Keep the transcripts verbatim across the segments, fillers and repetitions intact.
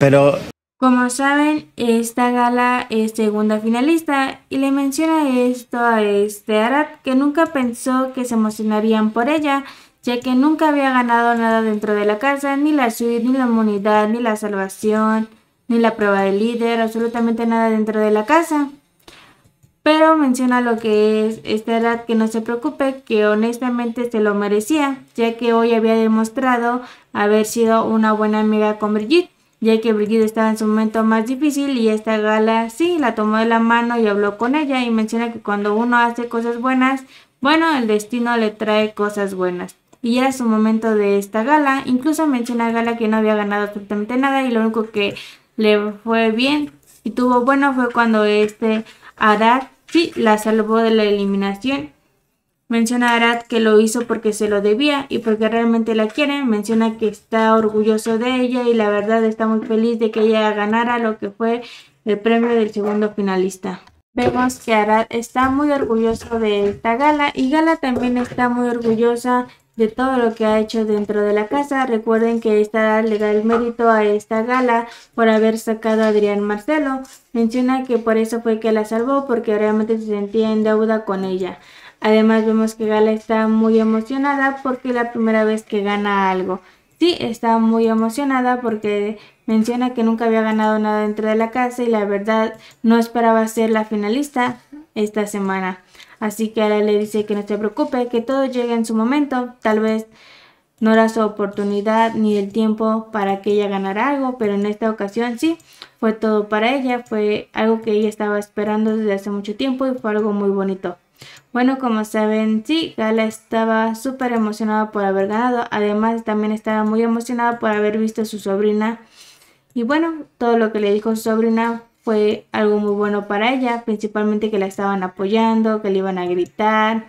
Pero... como saben, esta Gala es segunda finalista y le menciona esto a este Arad, que nunca pensó que se emocionarían por ella, ya que nunca había ganado nada dentro de la casa, ni la suite, ni la inmunidad, ni la salvación, ni la prueba de líder, absolutamente nada dentro de la casa. Pero menciona lo que es este Arad, que no se preocupe, que honestamente se lo merecía, ya que hoy había demostrado haber sido una buena amiga con Brigitte, ya que Brigitte estaba en su momento más difícil y esta Gala sí la tomó de la mano y habló con ella, y menciona que cuando uno hace cosas buenas, bueno, el destino le trae cosas buenas. Y era su momento de esta Gala. Incluso menciona a Gala que no había ganado absolutamente nada y lo único que le fue bien y tuvo bueno fue cuando este Arad sí la salvó de la eliminación. Menciona a Arad que lo hizo porque se lo debía y porque realmente la quiere. Menciona que está orgulloso de ella y la verdad está muy feliz de que ella ganara lo que fue el premio del segundo finalista. Vemos que Arad está muy orgulloso de esta Gala y Gala también está muy orgullosa de todo lo que ha hecho dentro de la casa. Recuerden que esta le da el mérito a esta Gala por haber sacado a Adrián Marcelo. Menciona que por eso fue que la salvó, porque realmente se sentía en deuda con ella. Además vemos que Gala está muy emocionada porque es la primera vez que gana algo. Sí, está muy emocionada porque menciona que nunca había ganado nada dentro de la casa y la verdad no esperaba ser la finalista esta semana. Así que Gala le dice que no se preocupe, que todo llega en su momento. Tal vez no era su oportunidad ni el tiempo para que ella ganara algo, pero en esta ocasión sí, fue todo para ella. Fue algo que ella estaba esperando desde hace mucho tiempo y fue algo muy bonito. Bueno, como saben, sí, Gala estaba súper emocionada por haber ganado. Además, también estaba muy emocionada por haber visto a su sobrina. Y bueno, todo lo que le dijo su sobrina fue algo muy bueno para ella. Principalmente que la estaban apoyando, que le iban a gritar,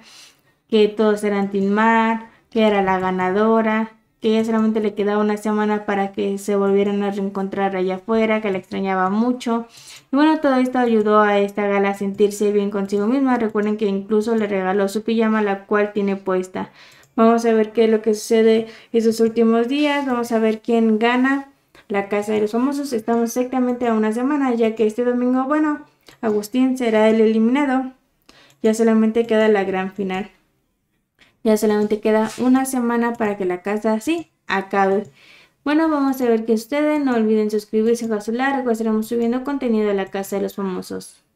que todos eran Team Mar, que era la ganadora, que ella solamente le quedaba una semana para que se volvieran a reencontrar allá afuera, que la extrañaba mucho. Y bueno, todo esto ayudó a esta Gala a sentirse bien consigo misma. Recuerden que incluso le regaló su pijama, la cual tiene puesta. Vamos a ver qué es lo que sucede esos últimos días. Vamos a ver quién gana la Casa de los Famosos. Estamos exactamente a una semana, ya que este domingo, bueno, Agustín será el eliminado. Ya solamente queda la gran final. Ya solamente queda una semana para que la casa así acabe. Bueno, vamos a ver qué sucede. No olviden suscribirse, a su like, estaremos subiendo contenido de la Casa de los Famosos.